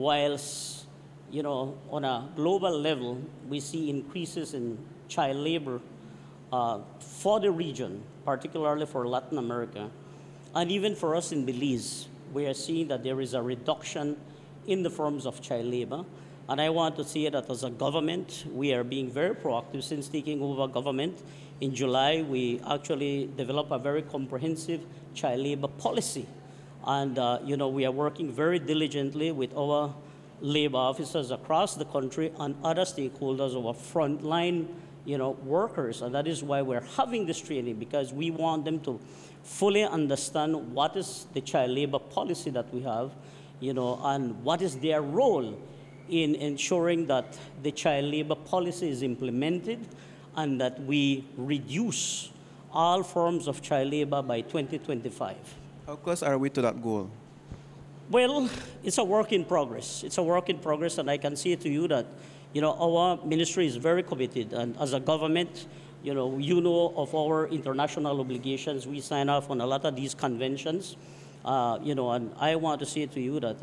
Whilst, on a global level, we see increases in child labor for the region, particularly for Latin America, and even for us in Belize, we are seeing that there is a reduction in the forms of child labor. And I want to say that as a government, we are being very proactive. Since taking over government in July, we actually developed a very comprehensive child labor policy. And, we are working very diligently with our labor officers across the country and other stakeholders, our frontline, workers. And that is why we're having this training, because we want them to fully understand what is the child labor policy that we have, and what is their role in ensuring that the child labor policy is implemented and that we reduce all forms of child labor by 2025. How close are we to that goal? Well, it's a work in progress. It's a work in progress, and I can say to you that, our ministry is very committed, and as a government, of our international obligations, we sign off on a lot of these conventions, and I want to say to you that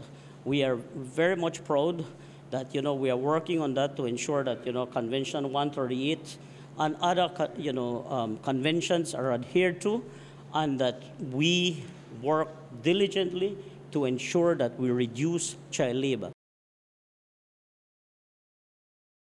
we are very much proud that, we are working on that to ensure that, Convention 138 and other, conventions are adhered to, and that we work diligently to ensure that we reduce child labor.